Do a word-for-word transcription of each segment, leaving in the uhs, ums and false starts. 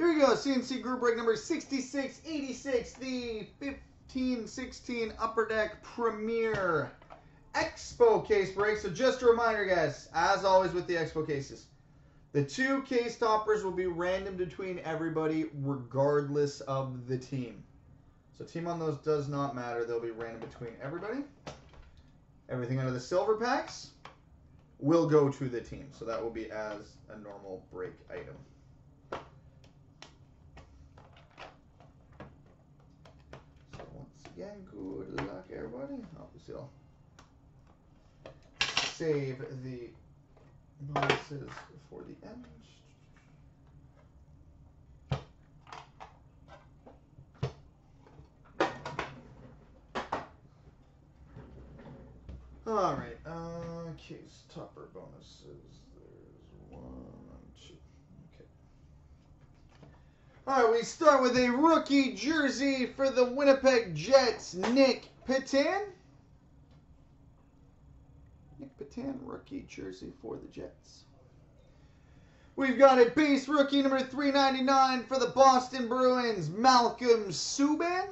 Here we go, C N C group break number sixty-six eighty-six, the fifteen sixteen Upper Deck Premier Expo case break. So just a reminder, guys, as always with the Expo cases, the two case toppers will be random between everybody regardless of the team. So team on those does not matter. They'll be random between everybody. Everything under the silver packs will go to the team. So that will be as a normal break item. So once again, good luck, everybody. Obviously, I'll save the bonuses for the end. All right, uh, case topper bonuses. There's one, two, okay. All right, we start with a rookie jersey for the Winnipeg Jets, Nick Patton. Nick Patton, rookie jersey for the Jets. We've got a base rookie number three ninety-nine for the Boston Bruins, Malcolm Subban.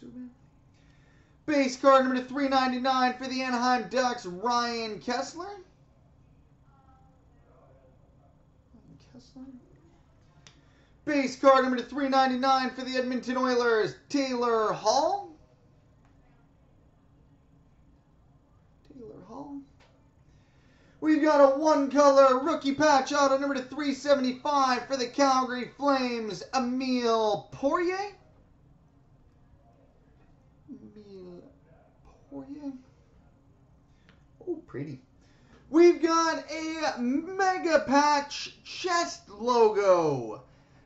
Subban. Base card number three ninety-nine for the Anaheim Ducks, Ryan Kesler. Kesler. Base card number three ninety-nine for the Edmonton Oilers, Taylor Hall. Taylor Hall. We've got a one-color rookie patch auto number three seventy-five for the Calgary Flames, Émile Poirier. Yeah. Oh, pretty. We've got a mega patch chest logo,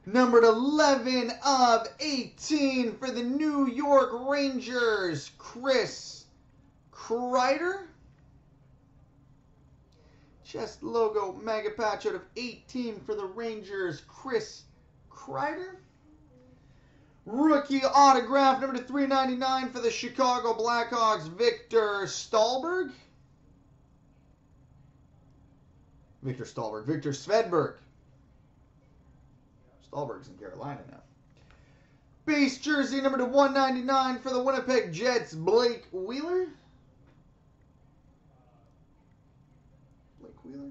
numbered eleven of eighteen for the New York Rangers, Chris Kreider. Chest logo mega patch out of eighteen for the Rangers, Chris Kreider. Rookie autograph number three ninety-nine for the Chicago Blackhawks, Viktor Stålberg. Viktor Stålberg. Viktor Svedberg. Stallberg's in Carolina now. Base jersey number to one ninety-nine for the Winnipeg Jets, Blake Wheeler. Blake Wheeler.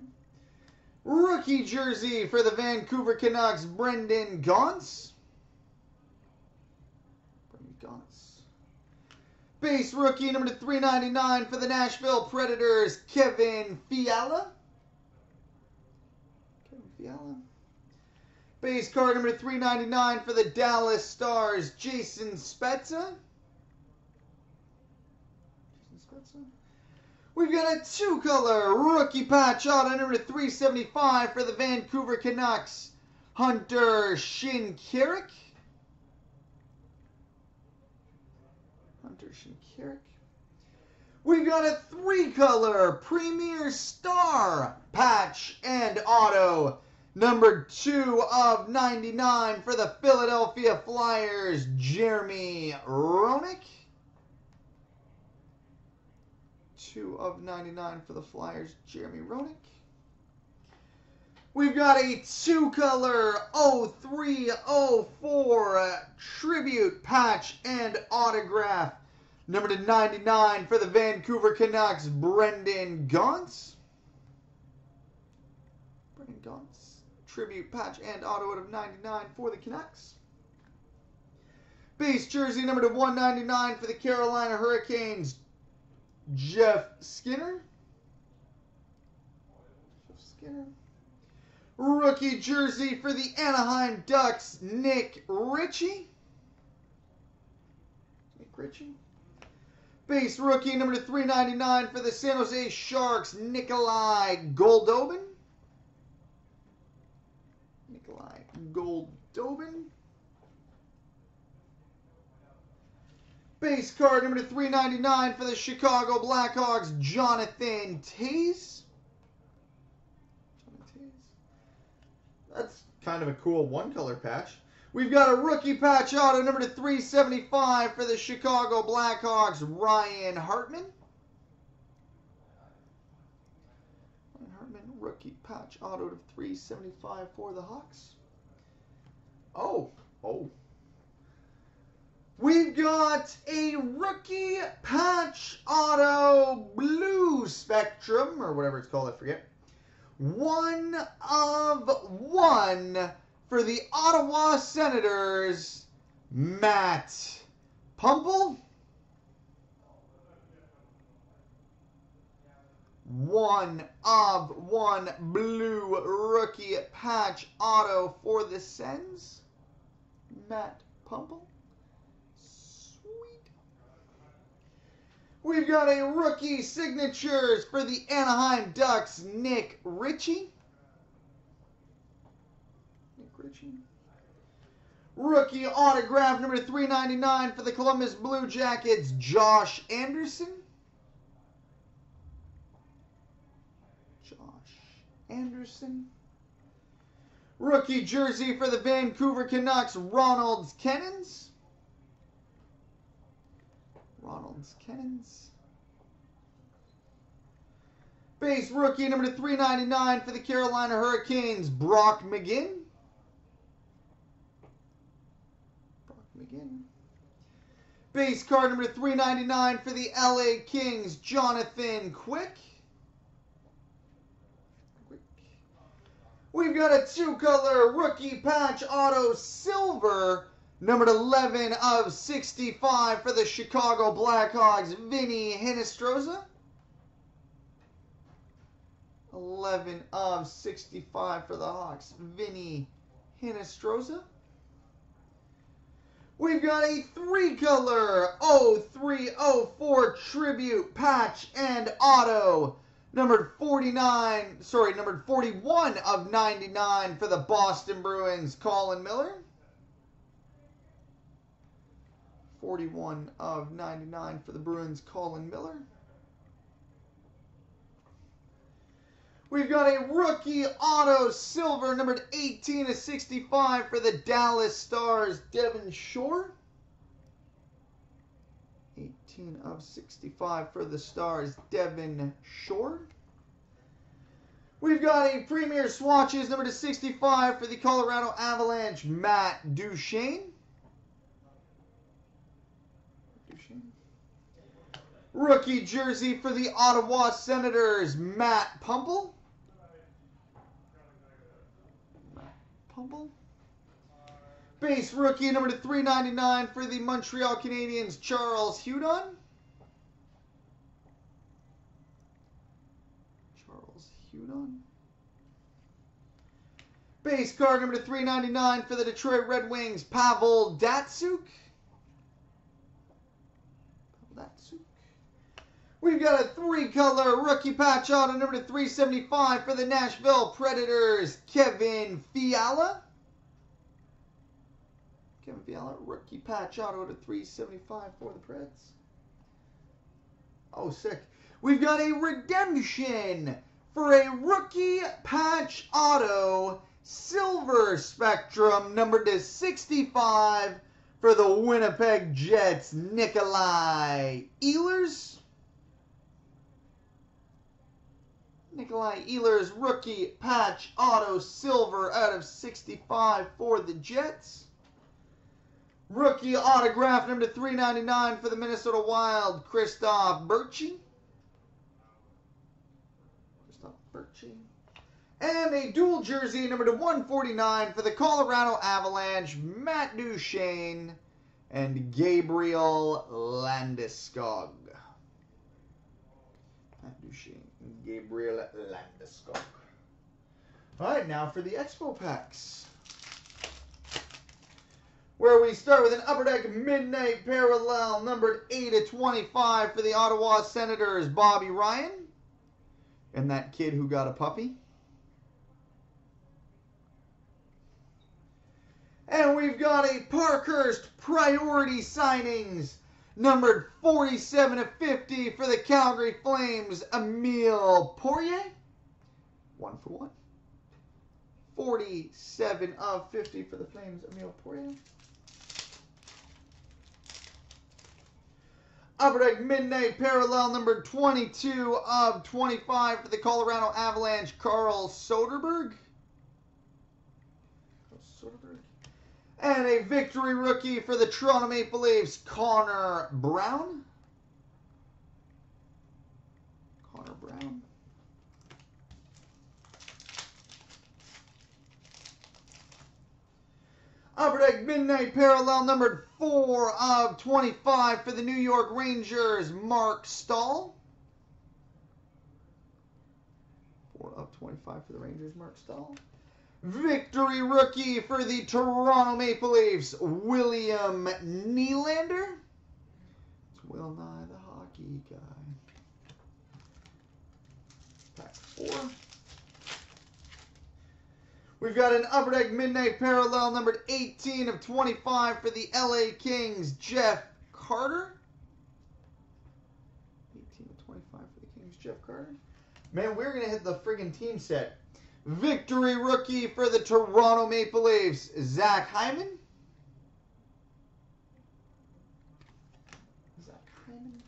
Rookie jersey for the Vancouver Canucks, Brendan Gaunce. Gaunce. Base rookie number three ninety-nine for the Nashville Predators, Kevin Fiala. Kevin Fiala. Base card number three ninety-nine for the Dallas Stars, Jason Spezza. Jason Spezza. We've got a two-color rookie patch auto number three seventy-five for the Vancouver Canucks, Hunter Shin Kerrick. Hunter Shin Kerrick. We've got a three-color Premier Star patch and auto, number two of ninety-nine for the Philadelphia Flyers, Jeremy Roenick. two of ninety-nine for the Flyers, Jeremy Roenick. We've got a two-color oh three oh four tribute patch and autograph, number to ninety-nine for the Vancouver Canucks, Brendan Gaunce. Brendan Gaunce, tribute patch and auto out of ninety-nine for the Canucks. Base jersey number to one ninety-nine for the Carolina Hurricanes, Jeff Skinner. Jeff Skinner. Rookie jersey for the Anaheim Ducks, Nick Ritchie. Nick Ritchie. Base rookie number three ninety-nine for the San Jose Sharks, Nikolai Goldobin. Nikolai Goldobin. Base card number three ninety-nine for the Chicago Blackhawks, Jonathan Toews. That's kind of a cool one-color patch. We've got a rookie patch auto number to three seventy-five for the Chicago Blackhawks, Ryan Hartman. Hartman, rookie patch auto to three seventy-five for the Hawks. Oh, oh. We've got a rookie patch auto blue spectrum, or whatever it's called, I forget. One of one for the Ottawa Senators, Matt Pumple. One of one blue rookie patch auto for the Sens, Matt Pumple. Sweet. We've got a rookie signatures for the Anaheim Ducks, Nick Ritchie. Nick Ritchie. Rookie autograph number three ninety-nine for the Columbus Blue Jackets, Josh Anderson. Anderson. Rookie jersey for the Vancouver Canucks, Ronalds Kenins. Ronalds Kenins. Base rookie number three ninety-nine for the Carolina Hurricanes, Brock McGinn. Brock McGinn. Base card number three ninety-nine for the L A Kings, Jonathan Quick. We've got a two-color rookie patch auto silver, numbered eleven of sixty-five for the Chicago Blackhawks, Vinnie Hinostroza. eleven of sixty-five for the Hawks, Vinnie Hinostroza. We've got a three-color oh three oh four tribute patch and auto. Numbered forty-nine, sorry, numbered forty-one of ninety-nine for the Boston Bruins, Colin Miller. forty-one of ninety-nine for the Bruins, Colin Miller. We've got a rookie auto silver, numbered eighteen of sixty-five for the Dallas Stars, Devin Shore. eighteen of sixty-five for the Stars, Devin Shore. We've got a Premier Swatches number to sixty-five for the Colorado Avalanche, Matt Duchene. Duchene. Rookie jersey for the Ottawa Senators, Matt Pumple. Matt Pumple. Base rookie number to three ninety-nine for the Montreal Canadiens, Charles Hudon. Charles Hudon. Base card number to three ninety-nine for the Detroit Red Wings, Pavel Datsyuk. Pavel Datsyuk. We've got a three-color rookie patch auto number to three seventy-five for the Nashville Predators, Kevin Fiala. Kevin Fiala, rookie patch auto to three seventy-five for the Preds. Oh, sick. We've got a redemption for a rookie patch auto silver spectrum number to sixty-five for the Winnipeg Jets, Nikolai Ehlers. Nikolai Ehlers, rookie patch auto silver out of sixty-five for the Jets. Rookie autograph number to three ninety-nine for the Minnesota Wild, Christoph Berchi. Christoph Berchi. And a dual jersey number to one forty-nine for the Colorado Avalanche, Matt Duchene and Gabriel Landeskog. Matt Duchene and Gabriel Landeskog. All right, now for the Expo packs, where we start with an Upper Deck Midnight Parallel, numbered eight of twenty-five for the Ottawa Senators, Bobby Ryan. And that kid who got a puppy. And we've got a Parkhurst Priority Signings, numbered forty-seven of fifty for the Calgary Flames, Émile Poirier. One for one. forty-seven of fifty for the Flames, Émile Poirier. Upper Deck Midnight Parallel, number twenty-two of twenty-five for the Colorado Avalanche, Carl Soderberg. And a victory rookie for the Toronto Maple Leafs, Connor Brown. Connor Brown. Upper Deck Midnight Parallel, numbered four of twenty-five for the New York Rangers, Mark Staal. four of twenty-five for the Rangers, Mark Staal. Victory rookie for the Toronto Maple Leafs, William Nylander. It's Will Nye, the hockey guy. Pack four. We've got an Upper Deck Midnight Parallel, numbered eighteen of twenty-five for the L A Kings, Jeff Carter. eighteen of twenty-five for the Kings, Jeff Carter. Man, we're going to hit the friggin' team set. Victory rookie for the Toronto Maple Leafs, Zach Hyman. Zach Hyman.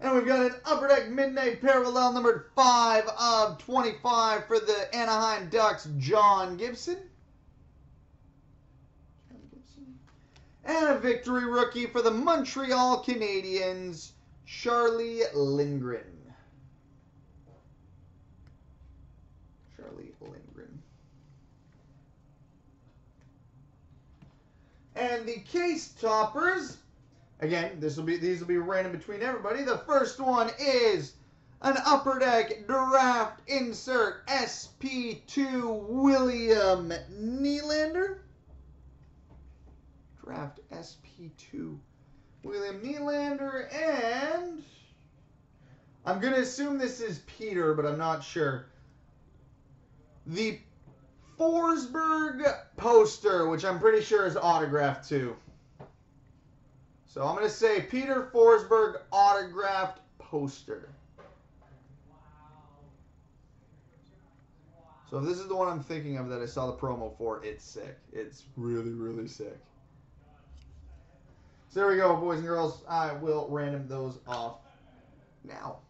And we've got an Upper Deck Midnight Parallel, numbered five of twenty-five for the Anaheim Ducks, John Gibson. John Gibson. And a victory rookie for the Montreal Canadiens, Charlie Lindgren. Charlie Lindgren. And the case toppers. Again, this will be these will be random between everybody. The first one is an Upper Deck Draft Insert S P two William Nylander. Draft S P two William Nylander. And I'm going to assume this is Peter, but I'm not sure. The Forsberg poster, which I'm pretty sure is autographed too. So I'm going to say Peter Forsberg autographed poster. So if this is the one I'm thinking of that I saw the promo for, it's sick. It's really, really sick. So there we go, boys and girls. I will random those off now.